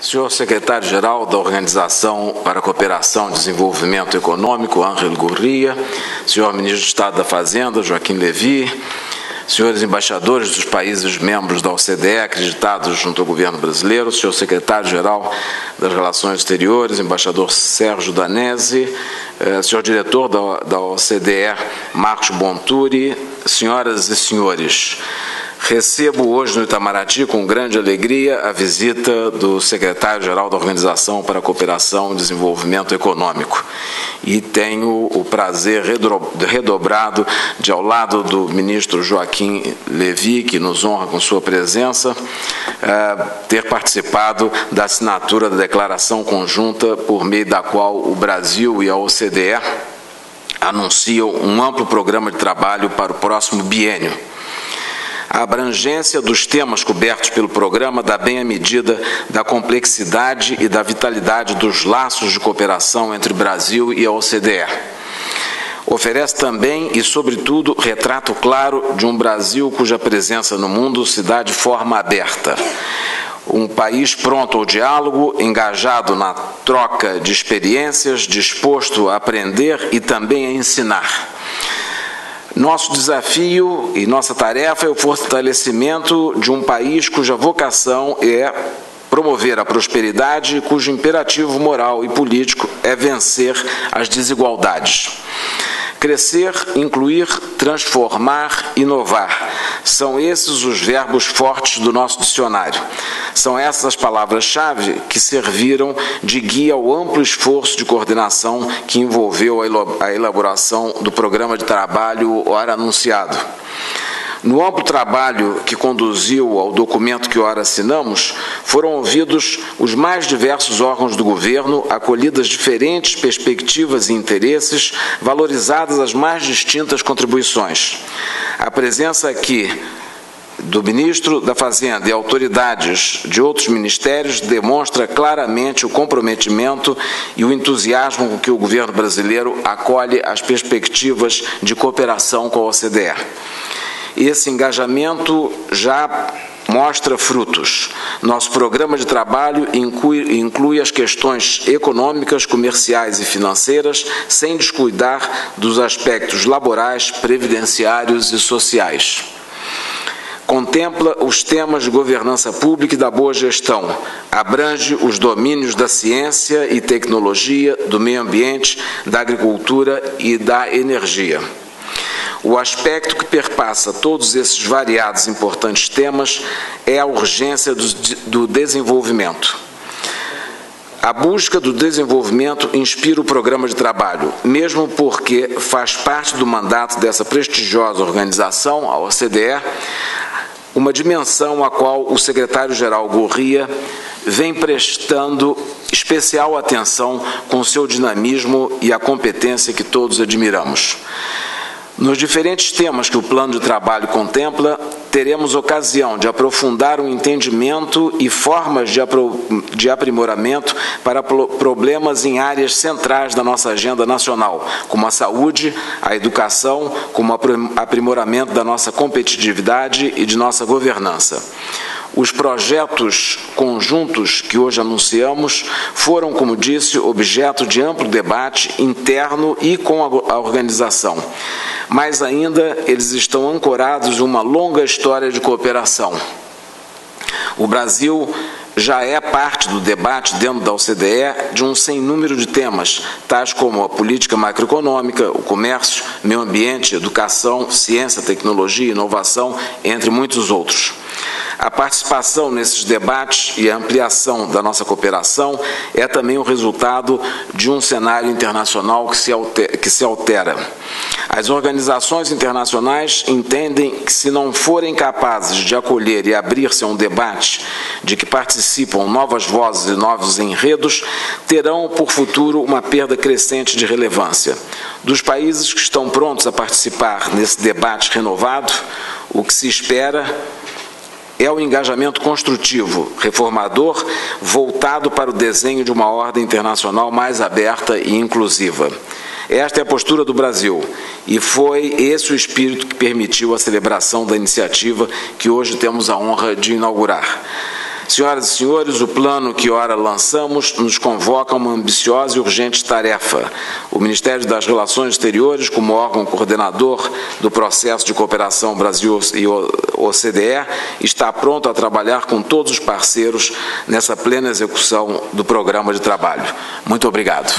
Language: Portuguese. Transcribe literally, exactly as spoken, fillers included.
Senhor Secretário-Geral da Organização para a Cooperação e Desenvolvimento Econômico, Angel Gurría, senhor Ministro de Estado da Fazenda, Joaquim Levy, senhores embaixadores dos países membros da O C D E acreditados junto ao governo brasileiro, senhor Secretário-Geral das Relações Exteriores, embaixador Sérgio Danese, senhor Diretor da O C D E, Marcos Bonturi, senhoras e senhores, recebo hoje no Itamaraty com grande alegria a visita do secretário-geral da Organização para a Cooperação e Desenvolvimento Econômico. E tenho o prazer redobrado de, ao lado do ministro Joaquim Levy, que nos honra com sua presença, ter participado da assinatura da declaração conjunta por meio da qual o Brasil e a O C D E anunciam um amplo programa de trabalho para o próximo biênio. A abrangência dos temas cobertos pelo programa dá bem a medida da complexidade e da vitalidade dos laços de cooperação entre o Brasil e a O C D E. Oferece também e, sobretudo, retrato claro de um Brasil cuja presença no mundo se dá de forma aberta. Um país pronto ao diálogo, engajado na troca de experiências, disposto a aprender e também a ensinar. Nosso desafio e nossa tarefa é o fortalecimento de um país cuja vocação é promover a prosperidade e cujo imperativo moral e político é vencer as desigualdades. Crescer, incluir, transformar, inovar. São esses os verbos fortes do nosso dicionário. São essas as palavras-chave que serviram de guia ao amplo esforço de coordenação que envolveu a elaboração do programa de trabalho ora anunciado. No amplo trabalho que conduziu ao documento que ora assinamos, foram ouvidos os mais diversos órgãos do governo, acolhidas diferentes perspectivas e interesses, valorizadas as mais distintas contribuições. A presença aqui do ministro da Fazenda e autoridades de outros ministérios demonstra claramente o comprometimento e o entusiasmo com que o governo brasileiro acolhe as perspectivas de cooperação com a O C D E. Esse engajamento já mostra frutos. Nosso programa de trabalho inclui, inclui as questões econômicas, comerciais e financeiras, sem descuidar dos aspectos laborais, previdenciários e sociais. Contempla os temas de governança pública e da boa gestão. Abrange os domínios da ciência e tecnologia, do meio ambiente, da agricultura e da energia. O aspecto que perpassa todos esses variados e importantes temas é a urgência do, do desenvolvimento. A busca do desenvolvimento inspira o programa de trabalho, mesmo porque faz parte do mandato dessa prestigiosa organização, a O C D E, uma dimensão à qual o secretário-geral Gurría vem prestando especial atenção com seu dinamismo e a competência que todos admiramos. Nos diferentes temas que o plano de trabalho contempla, teremos ocasião de aprofundar o entendimento e formas de aprimoramento para problemas em áreas centrais da nossa agenda nacional, como a saúde, a educação, como aprimoramento da nossa competitividade e de nossa governança. Os projetos conjuntos que hoje anunciamos foram, como disse, objeto de amplo debate interno e com a organização. Mas ainda eles estão ancorados em uma longa história de cooperação. O Brasil já é parte do debate dentro da O C D E de um sem número de temas, tais como a política macroeconômica, o comércio, meio ambiente, educação, ciência, tecnologia e inovação, entre muitos outros. A participação nesses debates e a ampliação da nossa cooperação é também o resultado de um cenário internacional que se altera, que se altera. As organizações internacionais entendem que, se não forem capazes de acolher e abrir-se a um debate de que participam novas vozes e novos enredos, terão por futuro uma perda crescente de relevância. Dos países que estão prontos a participar nesse debate renovado, o que se espera é o engajamento construtivo, reformador, voltado para o desenho de uma ordem internacional mais aberta e inclusiva. Esta é a postura do Brasil e foi esse o espírito que permitiu a celebração da iniciativa que hoje temos a honra de inaugurar. Senhoras e senhores, o plano que ora lançamos nos convoca a uma ambiciosa e urgente tarefa. O Ministério das Relações Exteriores, como órgão coordenador do processo de cooperação Brasil e O C D E, está pronto a trabalhar com todos os parceiros nessa plena execução do programa de trabalho. Muito obrigado.